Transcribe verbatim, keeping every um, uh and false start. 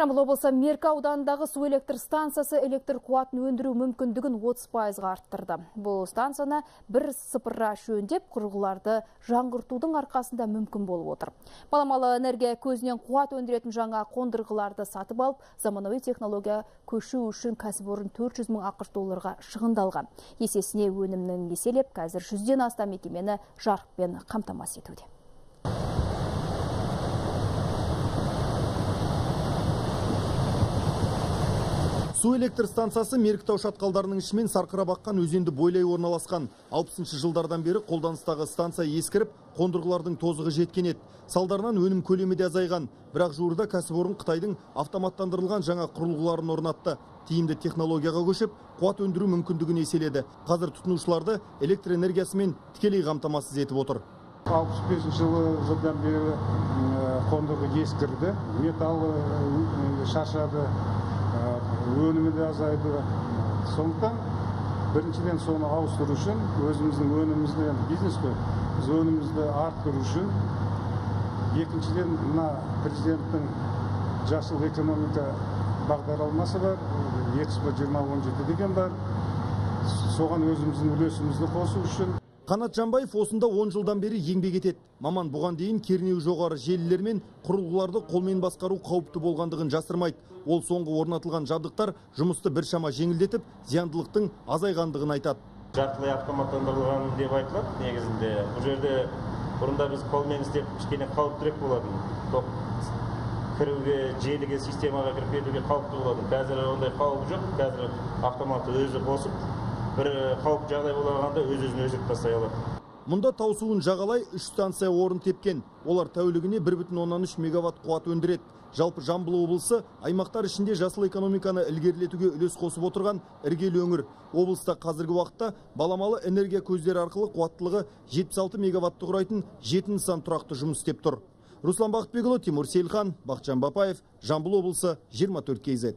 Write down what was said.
Жамбыл облысы Меркі ауданындағы су электр станциясы электр қуатын өндіру мүмкіндігін отыз пайызға арттырды. Бұл станцияны бір сыпыра жөндеп, құрылғыларды жаңғыртудың арқасында мүмкін болып отыр. Баламалы энергия көзінен қуат өндіретін жаңа қондырғыларды сатып алып, заманауи технология көшу үшін кәсіпорын төрт жүз мың ақш долларға шығындалған. Есесіне өнімнің еселеп, қазір жүзден астам мекемені жарықпен қамтамасыз етуде. Су электр станциясы Меркітаушат қалдарының ішімен сарқырап аққан өзенді бойлай орналасқан. алпысыншы жылдардан бері қолданыстағы станция ескіріп, қондырғылардың тозығы жеткен еді. Салдарынан өнім көлемі де азайған. Бірақ жуырда кәсіпорын Қытайдың автоматтандырылған жаңа құрылғыларын орнатты. Тиімді технологияға көшіп, қуат өндіру мүмкіндігін еселеді. Қазір тұтынушыларды электр энергиясымен тікелей қамтамасыз етіп отыр. алпыс бесінші жылдан бері қондырғы ескірді, металл шашады, өнімі де азайды. Сондықтан біріншіден соны ауыстыру үшін, өзіміздің өнімізді, бизнес қой, біз өнімізді арттыру үшін, екіншіден мына президенттің жасыл экономика бағдаралмасова бар, экспо жиырма он жеті деген бар, соған өзіміздің үлесімізді қосу үшін. Канат Жанбаев осында он жылдан бері еңбек етеді. Маман бұған дейін кернеу жоғары желілер мен құрылғыларды қолмен басқару қауіпті болғандығын жасырмайды. Ол соңғы орнатылған жабдықтар жұмысты біршама жеңілдетіп, зияндылықтың азайғандығын айтады. Жартылай автоматтандырылған деп айтылады, негізінде. Бұл жерде бұрында біз қолмен істеп, кішкене қауіптірек болатын. Тоқ кіруге, желіге, системаға кіріп кетуге қауіпті болатын. Қазір ондай қауіп жоқ. Қазір автоматты өзі қосып, бір қауіп жағдай болғанда өз-өзін өзіп тастай алады. Мұнда таусуын жағалай үш станция орын тепкен. Олар тәулігіне бір бүтін оннан үш мегаватт қуат өндіреді. Жалпы Жамбыл облысы аймақтар ішінде жасыл экономиканы ілгерілетуге үлес қосып отырған іргелі өңір. Облыста қазіргі уақытта баламалы энергия көздері арқылы қуаттылығы жетпіс алты мегаватты құрайтын жеті нысан тұрақты жұмыс істеп тұр. Руслан Бахпигло, Тимур Сельхан, Бахчам Бапаев, Жамбыл облысы, Жирма Туркези.